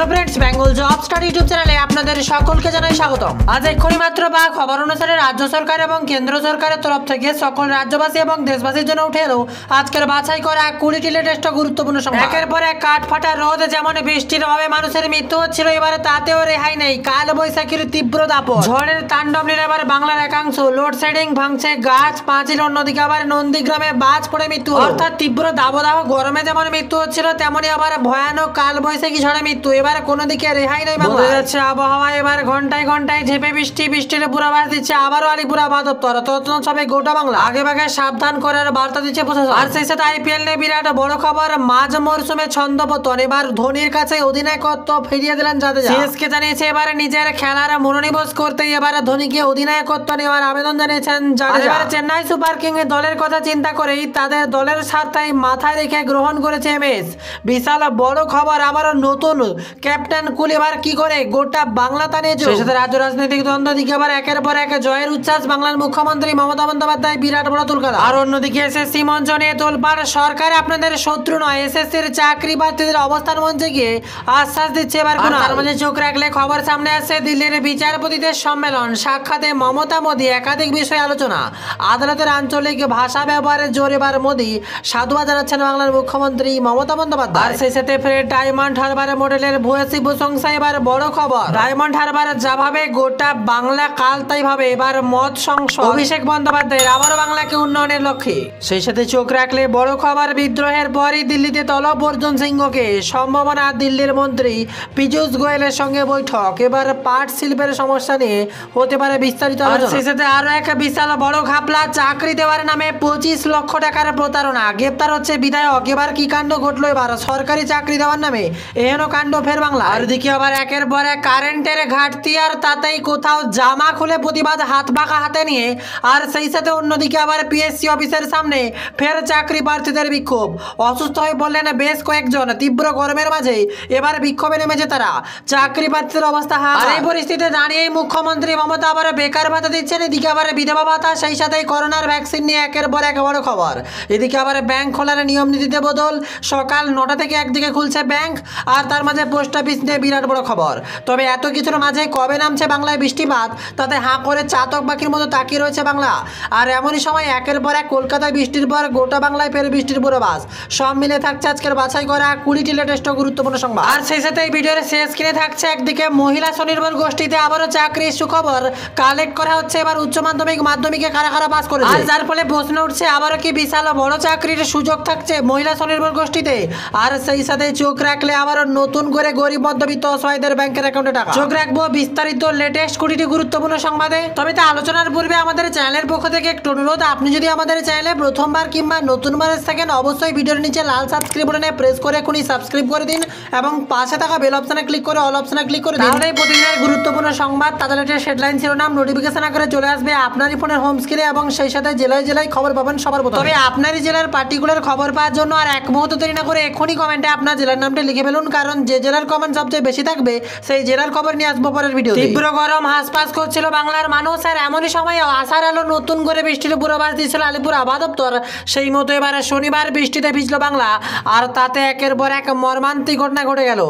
Hello friends Bengal job study YouTube चैनले आपनादेर सकलके जानाई स्वागतम। आज एखुनी मात्र बा खबर अनुसारे राज्य सरकार और केंद्र सरकार तरफ थेके सकल राज्यवासी और देशवासीर जोन्नो उठे एलो आजकेर बाछाई करा 20टी लेटेस्ट गुरुत्वपूर्ण संवाद। एकेर पर एक काटफाटा रोद जेमन बिस्टिर अभावे मानुषेर मृत्यु हच्छिल एबारे तातेओ रेहाई नेई। कालबैशाखीर तीव्र दापट झड़ेर तांडव निয়ে এবার বাংলার একাংশ লোডশেডিং ভাঙছে গাছ পাঁচিল। অন্যদিকে আবার নন্দীগ্রামে বাজ পড়ে মৃত্যু। অর্থাৎ তীব্র দাবদাহ গরমে যেমন মৃত্যু হচ্ছিল তেমনি আবার ভয়ানক কালবৈশাখী ঝড়ে মৃত্যু। এবার কোনো দিকে রেহাই নেই। বাংলা যাচ্ছে আবহাওয়া এবার ঘন্টায় ঘন্টায় ঝেপে বৃষ্টি। বৃষ্টির পূর্বাভাস দিচ্ছে আবারও আলিপুর আবহাওয়া দপ্তর। সবে গোটা বাংলা আগেভাগে সাবধান করার বার্তা দিচ্ছে প্রশাসন। আর সেই সাথে IPL নিয়ে বিরাট বড় খবর, মাঝ মরশুমে ছন্দপতন। এবার ধোনির কাছে অধিনায়কত্ব ফিরিয়ে দিলেন জাদেজা। সিএসকে জানিয়েছে এবারে নিজের খেলার মনোনিবেশ করতেই এবার ধোনিকে অধিনায়কত্ব নেওয়ার আবেদন জানিয়েছেন জাদেজা। চেন্নাই সুপার কিংস দলের কথা চিন্তা করেই তাদের দলের স্বার্থে মাথায় রেখে গ্রহণ করেছে MS। বিশাল বড় খবর, আবারও নতুন ক্যাপ্টেন কুল এবার কি করে গোটা বাংলা টানে। সাথে রাজ্য রাজনৈতিক দ্বন্দ্ব দিকে আবার একের পর এক জয়ের উচ্ছ্বাস। বাংলার মুখ্যমন্ত্রী মমতা বন্দ্যোপাধ্যায় বিরাট বড় তুলকালা। আর অন্যদিকে SSC মঞ্চ নিয়ে তোলপার, সরকার আপনাদের শত্রু নয়। SSCর চাকরি প্রার্থীদের অবস্থান মঞ্চে গিয়ে আশ্বাস দিচ্ছে এবার। তার মাঝে চোখ রাখলে খবর সামনে আসছে, দিল্লির বিচারপতিদের সম্মেলন, সাক্ষাতে মমতা মোদী, একাধিক বিষয়ে আলোচনা, আদালতের আঞ্চলিক ভাষা ব্যবহারের জোর। এবার মোদী সাধুবাদ জানাচ্ছেন বাংলার মুখ্যমন্ত্রী মমতা বন্দ্যোপাধ্যায়। আর সেই সাথে ফের ডায়মন্ড হারবারের মডেলের ভূয়সী প্রশংসা এবার বড় খবর। ডায়মন্ড হারবার যাভাবে গোটা বাংলা কাল তাই ভাবে এবার মত সংসদ অভিষেক বন্দ্যোপাধ্যায়ের আবারও বাংলাকে উন্নয়নের লক্ষ্যে। সেই সাথে চোখ রাখলে বড় খবর, বিদ্রোহের পরই দিল্লিতে তলব অর্জুন সিংহকে, সম্ভাবনা দিল্লির মন্ত্রী পীযূষ গোয়েলের সঙ্গে বৈঠক। এবার পাট শিল্পের সমস্যা নিয়ে হতে পারে বিস্তারিত আলোচনা। সেই সাথে আরো এক বিশাল বড় ঘাপলা, চাকরি দেওয়ার নামে 25 লক্ষ টাকার প্রতারণা, গ্রেপ্তার হচ্ছে বিধায়ক। এবার কি কাণ্ড ঘটলো, এবার সরকারি চাকরি দেওয়ার নামে এহেন কাণ্ড ফের বাংলা। আর দিকে আবার একের পর এক কারেন্টের ঘাটতি, আর তাতেই কোথাও জামা খুলে প্রতিবাদ হাত বাঁকা হাতে নিয়ে। আর সেই সাথে অন্যদিকে আবার PSC অফিসের সামনে ফের চাকরি প্রার্থীদের বিক্ষোভ। অসুস্থ হয়ে পড়লেন বেশ কয়েকজন। তীব্র গরমের মাঝে এবার বিক্ষোভে নেমেছে তারা, চাকরি প্রার্থীদের অবস্থা। আর এই পরিস্থিতিতে দাঁড়িয়ে মুখ্যমন্ত্রী মমতা আবার বেকার ভাতা দিচ্ছেন, এদিকে আবার বিধবা ভাতা, সেই সাথে করোনার ভ্যাকসিন নিয়ে একের পর এক বড় খবর। এদিকে আবার ব্যাংক খোলার নিয়ম নীতিতে বদল, সকাল 9টা থেকে একদিকে খুলছে ব্যাংক। আর তার মাঝে পোস্ট অফিস নিয়ে বিরাট বড় খবর। তবে এত কিছুর মাঝে কবে নামছে বাংলায় বৃষ্টিপাত, তাতে হাঁ করে চাতক পাখির মতো তাকিয়ে রয়েছে বাংলা। আর এমনই সময় একের পর এক কলকাতায় বৃষ্টির পর গোটা বাংলায় ফের বৃষ্টির পূর্বাভাস। সব মিলে থাকছে আজকের বাছাই করা 20টি লেটেস্ট গুরুত্বপূর্ণ সংবাদ। আর সেই সাথে এই ভিডিওর শেষ কিনে থাকছে একদিকে মহিলা স্বনির্ভর গোষ্ঠীতে আবারও চাকরির সুখবর। কালেক্ট করা হচ্ছে এবার উচ্চ মাধ্যমিক মাধ্যমিকে কারা কারা পাস করেছে, আর যার ফলে প্রশ্ন উঠছে আবারও কি বিশাল বড় চাকরির সুযোগ থাকছে মহিলা স্বনির্ভর গোষ্ঠীতে। আর সেই সাথে চোখ রাখলে আবারও নতুন করে গরিব মধ্যবিত্ত অসহায়দের ব্যাংকের অ্যাকাউন্টে টাকা। চোখ রাখবো বিস্তারিত লেটেস্ট 20টি গুরুত্বপূর্ণ সংবাদে। তবে তা আলোচনার পূর্বে আমাদের চ্যানেলের পক্ষ থেকে একটু অনুরোধ, আপনি যদি আমাদের চ্যানেলে প্রথমবার কিংবা নতুন মানুষ থাকেন অবশ্যই ভিডিওর নিচে লাল সাবস্ক্রাইব বাটনে প্রেস করে এখনই সাবস্ক্রাইব করে দিন এবং পাশে থাকা বেল অপশনে ক্লিক করে অল অপশনে ক্লিক করে দিন। তাহলে প্রতিদিনের গুরুত্বপূর্ণ সংবাদ, তাদের লেটেস্ট হেডলাইন, শিরোনাম, নোটিফিকেশন আকারে চলে আসবে আপনারই ফোনের হোম স্ক্রিনে এবং সেই সাথে জেলায় জেলায় খবর পাবেন সবার প্রথমে। তবে আপনারই জেলার পার্টিকুলার খবর পাওয়ার জন্য আর এক মুহূর্ত দেরি না করে এখনই কমেন্টে আপনার জেলার নামটা লিখে ফেলুন, কারণ যে জেলার কমেন্ট সবচেয়ে বেশি থাকবে সেই জেলার খবর নিয়ে আসবো পরের ভিডিও। তীব্র গরম হাঁসফাঁস করছিল বাংলার মানুষ, আর এমনই সময় আসার আলো নতুন করে বৃষ্টির পূর্বাভাস দিয়েছিল আলিপুর আবহাওয়া দপ্তর। সেই মতো এবার শনিবার বৃষ্টিতে ভিজল বাংলা, আর তাতে একের পর এক মর্মান্তিক ঘটনা ঘটে গেল।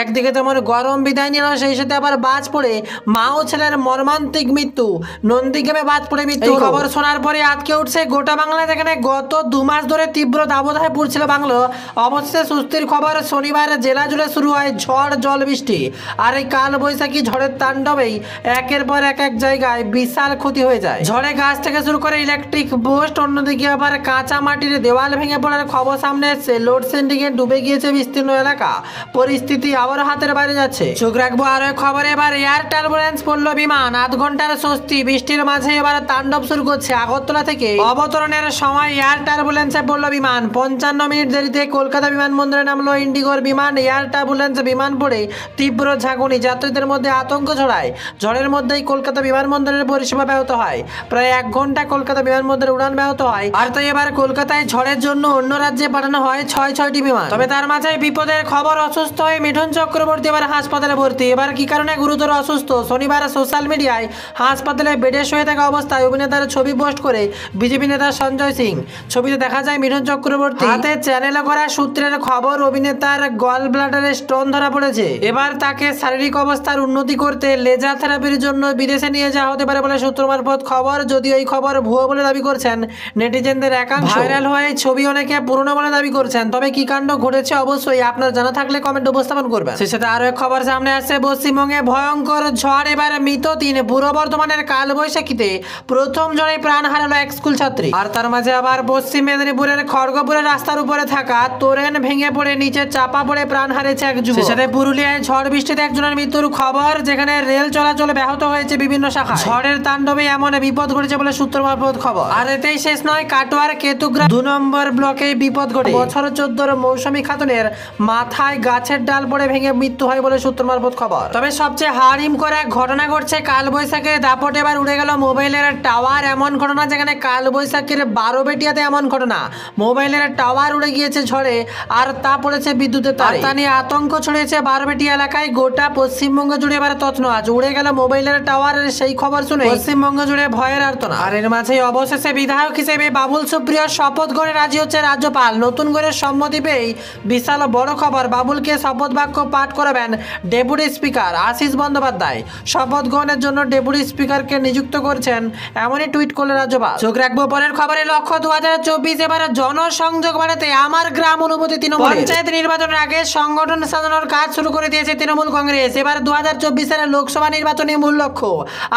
একদিকে তেমন গরম বিদায় নিল, সেই সাথে আবার বাজ পড়ে মা ও ছেলের মর্মান্তিক মৃত্যু। নন্দীগ্রামে বাজ পড়ে মৃত্যু, খবর শোনার পরে আটকে উঠছে গোটা বাংলা, যেখানে গত 2 মাস ধরে তীব্র দাবদাহে পড়ছিল বাংলা। অবশেষে সুস্থির খবর, শনিবার জেলা জুড়ে শুরু হয় ঝড় জল বৃষ্টি। আর এই কালবৈশাখী ঝড়ের তাণ্ডবেই একের পর এক এক জায়গায় বিশাল ক্ষতি হয়ে যায়। ঝড়ে গাছ থেকে শুরু করে ইলেকট্রিক পোস্ট, অন্যদিকে আবার কাঁচা মাটির দেওয়াল ভেঙে পড়ার খবর সামনে এসছে। লোডশেডিং এ ডুবে গিয়েছে বিস্তীর্ণ এলাকা, পরিস্থিতি আবার হাতের বাইরে যাচ্ছে। চোখ রাখবো আরো খবর, এবার এয়ার টার্বুলেন্স পড়ল বিমান, আধ ঘন্টার স্বস্তি। বৃষ্টির মাঝে এবার তাণ্ডব শুরু করছে। আগরতলা থেকে অবতরণের সময় এয়ার টার্বুলেন্সে পড়ল বিমান, 55 মিনিট দেরিতে কলকাতা বিমানবন্দরে নামলো IndiGoর বিমান। এয়ার টার্বুলেন্স বিমান পড়ে তীব্র ঝাঁকুনি, যাত্রীদের মধ্যে আতঙ্ক ছড়ায়। ঝড়ের মধ্যেই কলকাতা বিমানবন্দরের পরিষেবা ব্যাহত হয়, প্রায় 1 ঘন্টা কলকাতা বিমানবন্দরের উড়ান ব্যাহত হয়। আর তাই এবার কলকাতায় ঝড়ের জন্য অন্য রাজ্যে পাঠানো হয় 6টি বিমান। তবে তার মাঝে বিপদের খবর, অসুস্থ হয়ে মিঠুন চক্রবর্তী এবার হাসপাতালে ভর্তি। এবার কি কারণে গুরুতর অসুস্থ, শনিবার সোশ্যাল মিডিয়ায় হাসপাতালে বেডে শুয়ে থাকা অবস্থায় অভিনেতার ছবি পোস্ট করে বিজেপি নেতা সঞ্জয় সিং। ছবিতে দেখা যায় মিঠুন চক্রবর্তী হাতে চ্যানেলে করা সূত্রের খবর, অভিনেতার গল ব্লাডারে স্টোন ধরা পড়েছে। এবার তাকে শারীরিক অবস্থার উন্নতি করতে লেজার থেরাপির জন্য বিদেশে নিয়ে যাওয়া হতে পারে বলে সূত্র মারফত খবর। যদিও এই খবর ভুয়ো বলে দাবি করছেন নেটিজেনদের একাংশ। ভাইরাল হওয়া এই ছবি অনেকে পুরনো বলে দাবি করছেন। তবে কি কাণ্ড ঘটেছে অবশ্যই আপনার জানা থাকলে কমেন্ট উপস্থাপন করবেন। সে সাথে আরো এক খবর সামনে আসছে, পশ্চিমবঙ্গে ভয়ঙ্কর ঝড়, এবার মৃত তিন। পূর্ব বর্ধমানের কালবৈশাখীতে প্রথম ঝড়ে প্রাণ হারালো এক স্কুল ছাত্রী। আর তার মাঝে আবার পশ্চিম মেদিনীপুরের খড়গপুরের রাস্তার উপরে থাকা তোরেন ভেঙে পড়ে নিচে চাপা পড়ে প্রাণ হারিয়েছে এক যুবক। সেখানে পুরুলিয়ায় ঝড় বৃষ্টিতে একজনের মৃত্যুর খবর, যেখানে রেল চলাচল ব্যাহত হয়েছে বিভিন্ন শাখা। ঝড়ের তাণ্ডবে এমন বিপদ ঘটেছে বলে সূত্র মারফত খবর। আর এতেই শেষ নয়, কাটোয়ার কেতুগ্রাম 2 নম্বর ব্লকে বিপদ ঘটে। বছর 14-র মৌসুমী খাতুনের মাথায় গাছের ডাল পড়ে ভেঙে মৃত্যু হয় বলে সূত্র মারফত খবর। তবে সবচেয়ে হাড়িম করা ঘটনা ঘটছে কালবৈশাখীর দাপটে, এবার উড়ে গেল মোবাইলের টাওয়ার। এমন ঘটনা যেখানে কালবৈশাখীর 12 বেটিয়াতে এমন ঘটনা, মোবাইলের টাওয়ার উড়ে গিয়েছে ঝড়ে আর তা পড়েছে বিদ্যুতের তারে। তা নিয়ে আতঙ্ক ছড়িয়েছে 12 বেটিয়া এলাকায়, গোটা পশ্চিমবঙ্গ জুড়ে এবার তছনছ। উড়ে গেল মোবাইলের টাওয়ারের সেই খবর শুনে পশ্চিমবঙ্গ জুড়ে ভয়ের আর্তনা। আর এর মাঝে অবশেষে বিধায়ক হিসেবে বাবুল সুপ্রিয় শপথ করে রাজি হচ্ছে রাজ্যপাল। নতুন করে সম্মতি পেয়ে বিশাল বড় খবর, বাবুলকে শপথ বাক্য পাঠ করাবেন ডেপুটি স্পিকার আশিস বন্দ্যোপাধ্যায়। শপথ গ্রহণের জন্য ডেপুটি স্পিকারকে নিযুক্ত করছেন, এমনই টুইট করলেন রাজ্যপাল। চোখ রাখবো পরের খবরে। লক্ষ্য 2024, এবার জনসংযোগ বাড়াতে আমার গ্রাম অনুমতি তৃণমূল। পঞ্চায়েত নির্বাচনের আগে সংগঠন সাজানোর কাজ শুরু করে দিয়েছে তৃণমূল কংগ্রেস। এবার 2024 সালের লোকসভা নির্বাচনে মূল লক্ষ্য,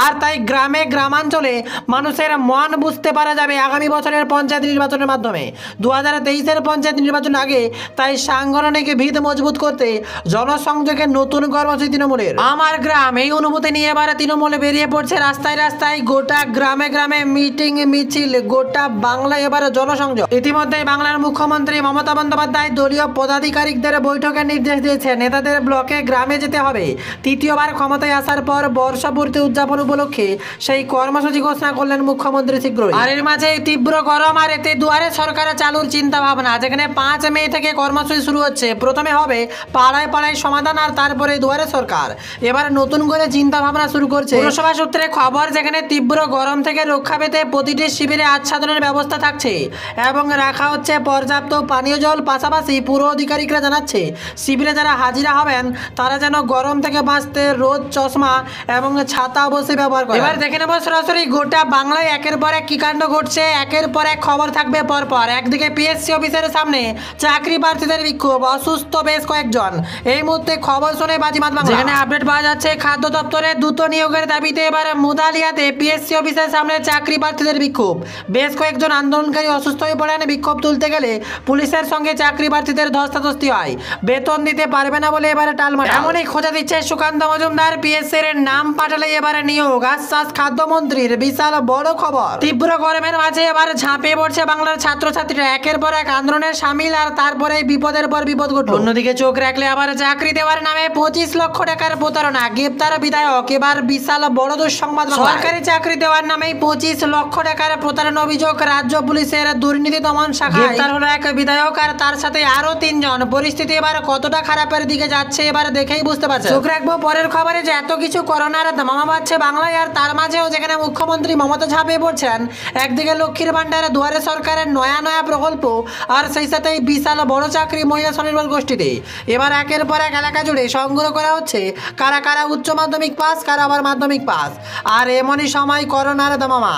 আর তাই গ্রামে গ্রামাঞ্চলে মানুষের মন বুঝতে পারা যাবে আগামী বছরের পঞ্চায়েত নির্বাচনের মাধ্যমে। 2023-এর পঞ্চায়েত নির্বাচন আগে তাই সাংগঠনিক ভিত মজবুত করতে জনসংযোগের নতুন কর্মসূচি তৃণমূলের। আমার গ্রাম এই অনুমতি নিয়ে এবার তৃণমূল বেরিয়ে পড়ছে রাস্তায় রাস্তায়, গোটা গ্রামে গ্রামে মিটিং মিছিল, গোটা বাংলায় এবার জনসংযোগ। ইতিমধ্যে বাংলার মুখ্যমন্ত্রী মমতা বন্দ্যোপাধ্যায় দলীয় পদাধিকারীদের বৈঠকের নির্দেশ দিয়েছেন। নেতাদের ব্লকে গ্রামে যেতে হবে। তৃতীয়বার ক্ষমতায় আসার পর বর্ষপূর্তি উদযাপন উপলক্ষে সেই কর্মসূচি ঘোষণা করলেন মুখ্যমন্ত্রী শীঘ্রই। আর এর মাঝে তীব্র গরম, আর এতে দুয়ারে সরকার চালুর চিন্তা ভাবনা, যেখানে 5 মে থেকে কর্মসূচি শুরু হচ্ছে। প্রথমে হবে পাড়ায় পাড়ায় সমাধান, আর তারপরে দুয়ারে সরকার। এবার নতুন করে চিন্তা ভাবনা শুরু করছে পুরসভা সূত্রে খবর, যেখানে তীব্র গরম থেকে রক্ষা পেতে প্রতিটি শিবিরে আচ্ছাদনের ব্যবস্থা থাকছে এবং রাখা হচ্ছে পর্যাপ্ত পানীয় জল। পাশাপাশি পুর আধিকারিকরা জানাচ্ছে, শিবিরে যারা হাজিরা হবেন তারা যেন গরম থেকে বাঁচতে রোদ, চশমা এবং ছাতা অবশ্যই ব্যবহার করে। এবার দেখে নেব সরাসরি গোটা বাংলায় একের পর এক কি কাণ্ড ঘটছে। একের পর এক খবর থাকবে পরপর। একদিকে পিএসসি অফিসের সামনে চাকরি প্রার্থীদের বিক্ষোভ, অসুস্থ বেশ কয়েকজন। এই মুহূর্তে খবর শুনে বাজিমাত বাংলা। এখানে আপডেট পাওয়া যাচ্ছে, খাদ্য দপ্তরে দ্রুত নিয়োগের দাবিতে এবার মুদালিয়াতে পিএসসি অফিসের সামনে চাকরি প্রার্থীদের বিক্ষোভ। বেশ কয়েকজন আন্দোলনকারী অসুস্থ হয়ে পড়েন। বিক্ষোভ তুলতে গেলে পুলিশের সঙ্গে চাকরি প্রার্থীদের ধস্তাধস্তি হয়। বেতন দিতে পারবে না বলে এবারে টালমাটাল। এমনই খোঁজা দিচ্ছে সুকান্ত মজুমদার। পিএসসি এর নাম পাঠালে এবারে নিয়োগ, আশ্বাস খাদ্যমন্ত্রীর, বিশাল বড় খবর। তীব্র গরমের মাঝে এবার ঝাঁপিয়ে পড়ছে বাংলার ছাত্রছাত্রীরা, একের পর এক আন্দোলনের সামিল, আর তারপরে বিপদের পর বিপদ ঘটল। অন্যদিকে চোখ রাখলে আবার চাকরি দেওয়ার নামে 25 লক্ষ টাকার প্রতারণা, গ্রেপ্তার বিধায়ক। এবার বিশাল বড় দুঃসংবাদ, সরকারি চাকরি দেওয়ার নামে 25 লক্ষ টাকার প্রতারণা অভিযোগ রাজ্য পুলিশের দুর্নীতি দমন শাখা। গ্রেপ্তার হলো এক বিধায়ক আর তার সাথে আরো 3 জন। পরিস্থিতি এবার কতটা খারাপের দিকে যাচ্ছে এবার দেখেই বুঝতে পারছে। চোখ রাখবো পরের খবরে, যে এত কিছু করোনার ধামামা বাজছে বাংলায়, আর তার মাঝেও যেখানে মুখ্যমন্ত্রী মমতা ঝাঁপিয়ে পড়ছেন। একদিকে লক্ষ্মীর ভান্ডারে দুয়ারে সরকারের নয়া নয়া প্রকল্প, আর সেই সাথে বিশাল বড় চাকরি মহিলা স্বনির্ভর গোষ্ঠীতে। এবার একের পর এক এলাকা জুড়ে সংগ্রহ করা হচ্ছে কারা কারা উচ্চ মাধ্যমিক পাস, কারা আবার মাধ্যমিক পাস। আর এমনই সময় করোনার ধামামা,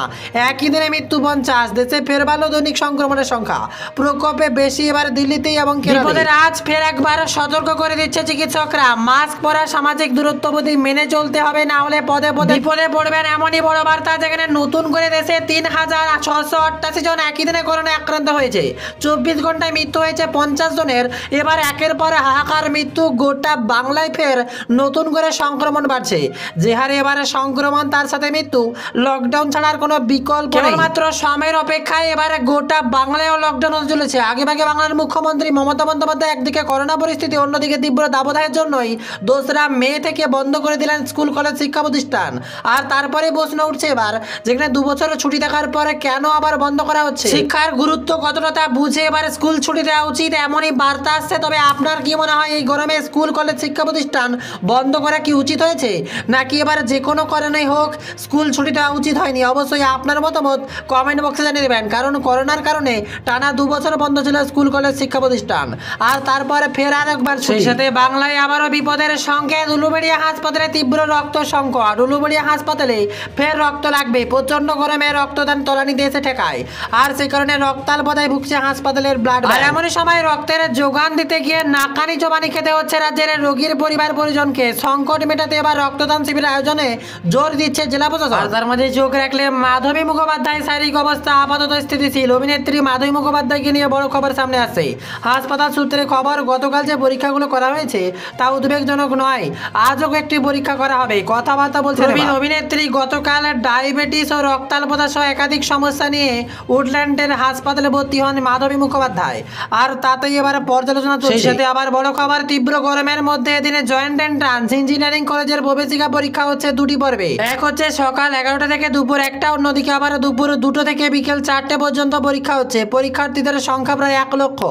একই দিনে মৃত্যু 50, দেশে ফের বাড়লো দৈনিক সংক্রমণের সংখ্যা। প্রকোপে বেশি এবার দিল্লিতেই এবং কেরলের। আজ ফের একবার সতর্ক করে দিচ্ছে চিকিৎসকরা, মাস্ক পরা, সামাজিক দূরত্ব বিধি মেনে চলতে হবে, না হলে পদে পদে বিপদে পড়বেন। এমনই বড় বার্তা, যেখানে নতুন করে দেশে 3,688 জন একই দিনে করোনা আক্রান্ত হয়েছে। 24 ঘন্টায় মৃত্যু হয়েছে 50 জনের। এবার একের পর হাহাকার মৃত্যু, গোটা বাংলায় ফের নতুন করে সংক্রমণ বাড়ছে। যে হারে এবারে সংক্রমণ, তার সাথে মৃত্যু, লকডাউন ছাড়ার কোনো বিকল্প নেই। মাত্র সময়ের অপেক্ষায় এবারে গোটা বাংলায়ও লকডাউন হতে চলেছে। আগেভাগে বাংলার মুখ্যমন্ত্রী মমতা বন্দ্যোপাধ্যায় একদিকে করোনা পরিস্থিতি, অন্যদিকে তীব্র দাবদাহের জন্যই 2 মে থেকে বন্ধ করে দিলেন স্কুল কলেজ শিক্ষা প্রতিষ্ঠান। আর তারপরে প্রশ্ন উঠছে এবার, যেখানে 2 বছরের ছুটি থাকার পরে কেন আবার বন্ধ করা হচ্ছে? শিক্ষার গুরুত্ব কতটা তা বুঝে এবার স্কুল ছুটি দেওয়া উচিত, এমনই বার্তা আসছে। তবে আপনার কি মনে হয়, এই গরমে স্কুল কলেজ শিক্ষা প্রতিষ্ঠান বন্ধ করা কি উচিত হয়েছে, নাকি এবার যে কোনো কারণেই হোক স্কুল ছুটি দেওয়া উচিত হয়নি? অবশ্যই আপনার মতামত কমেন্ট বক্সে জানিয়ে দেবেন। কারণ করোনার কারণে টানা 2 বছর বন্ধ ছিল স্কুল কলেজ শিক্ষা প্রতিষ্ঠান, আর তারপরে ফের আর একবার ছুটি। ভবিষ্যতে বাংলায় আবারও বিপদের সংকেত। উলুবেড়িয়া হাসপাতালে তীব্র রক্ত সংকট। উলুবেড়িয়া হাসপাতালে ফের রক্ত লাগবে। প্রচন্ড গরমে রক্তদান তলানিতে এসে ঠেকায়, আর সেই কারণে রক্তাল্পতায় ভুগছে হাসপাতালের ব্লাড। আর এমন সময় রক্তের যোগান দিতে গিয়ে নাকানি জবানি খেতে হচ্ছে রাজ্যের রোগীর পরিবার পরিজনকে। সংকট মেটাতে এবার রক্তদান শিবিরের আয়োজনে জোর দিচ্ছে জেলা প্রশাসন। তার মধ্যে চোখ রাখলে মাধবী মুখোপাধ্যায় শারীরিক অবস্থা আপাতত স্থিতিশীল। অভিনেত্রী মাধবী মুখোপাধ্যায়কে নিয়ে বড় খবর সামনে আসছে। হাসপাতাল সূত্রে খবর, গতকাল যে পরীক্ষাগুলো করা হয়েছে তা উদ্বেগজনক নয়, আজও একটি পরীক্ষা করা হবে। কথাবার্তা বলছেন অভিনেত্রী। গতকাল ডায়াবেটিস ও রক্তাল্পতা সহ একাধিক সমস্যা নিয়ে উডল্যান্ডের হাসপাতালে ভর্তি হন মাধবী মুখোপাধ্যায়, আর তাতেই এবার পর্যালোচনা চলছে। সাথে আবার বড় খবর, তীব্র গরমের মধ্যে এদিনে জয়েন্ট এন্ট্রান্স ইঞ্জিনিয়ারিং কলেজের প্রবেশিকা পরীক্ষা হচ্ছে দুটি পর্বে। এক হচ্ছে সকাল 11টা থেকে দুপুর 1টা, অন্যদিকে আবার দুপুর 2টো থেকে বিকেল 4টে পর্যন্ত পরীক্ষা হচ্ছে। পরীক্ষার্থীদের সংখ্যা প্রায় 1 লক্ষ।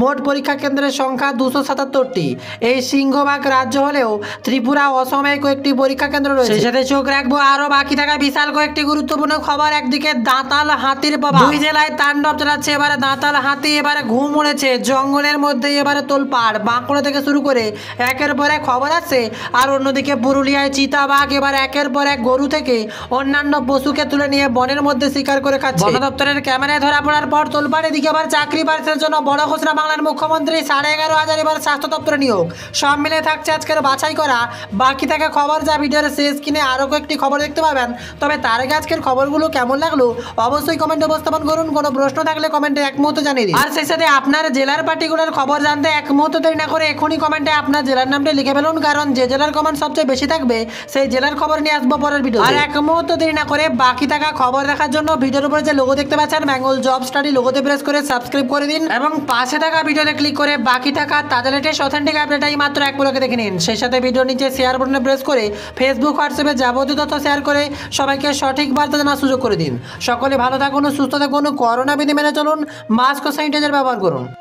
মোট পরীক্ষা কেন্দ্রের সংখ্যা 277টি। এই সিংহভাগ রাজ্য হলেও ত্রিপুরা, অসমে কয়েকটি পরীক্ষা কেন্দ্র রয়েছে। সেই সাথে চোখ রাখবো আরও বাকি থাকা বিশাল কয়েকটি গুরুত্বপূর্ণ খবর। একদিকে দাঁতাল হাতির প্রভাব, দুই জেলায় তাণ্ডব চালাচ্ছে এবার দাঁতাল হাতি। এবার ঘুম উড়েছে জঙ্গলের মধ্যে, এবার তোলপাড়। বাঁকুড়া থেকে শুরু করে একের পর এক খবর আসছে। আর অন্যদিকে পুরুলিয়ায় চিতাবাঘ এবার একের পর এক গরু থেকে অন্যান্য পশুকে তুলে নিয়ে বনের মধ্যে শিকার করে খাচ্ছে। বন দপ্তরের ক্যামেরায় ধরা পড়ার পর তোলপাড়ে দিকে আবার চাকরি প্রার্থীদের জন্য বড় ঘোষণা বাংলার মুখ্যমন্ত্রী। 11,500 এবার স্বাস্থ্য দপ্তরে নিয়োগ। সব মিলে থাকছে আজকের বাছাই করা বাকি থাকা খবর, যা ভিডিওর শেষ কিনে আরও কয়েকটি খবর দেখতে পাবেন। তবে তার আগে আজকের খবরগুলো কেমন লাগলো অবশ্যই কমেন্টে উপস্থাপন করুন। কোনো প্রশ্ন থাকলে কমেন্টে এক মুহূর্ত জানিয়ে দিন। আর সেই সাথে আপনার জেলার পার্টিকুলার খবর জানতে এক মুহূর্ত দেরি না করে এখনই কমেন্টে আপনার জেলার নামটা লিখে ফেলুন, কারণ যে জেলার কমেন্ট সবচেয়ে বেশি থাকবে সেই জেলার খবর নিয়ে আসবো পরের ভিডিও। আর এক মুহূর্ত দেরি না করে বাকি থাকা খবর দেখার জন্য ভিডিওর উপরে যে লোগো দেখতে পাচ্ছেন বেঙ্গল জব স্টাডি, লোগোতে প্রেস করে সাবস্ক্রাইব করে দিন এবং পাশে থাকা ভিডিওতে ক্লিক করে বাকি থাকা তাজা লেটেস্ট অথেন্টিক আপডেটটাই মাত্র এক পলকে দেখে নিন। সেই সাথে ভিডিও নিচে শেয়ার বাটনে প্রেস করে ফেসবুক, হোয়াটসঅ্যাপে যাবতীয় তথ্য শেয়ার করে সবাইকে সঠিক বার্তা জানার সুযোগ করে দিন। সকলে ভালো থাকুন, সুস্থ থাকুন, করোনা বিধি মেনে চলুন, মাস্ক ও স্যানিটাইজার ব্যবহার করুন।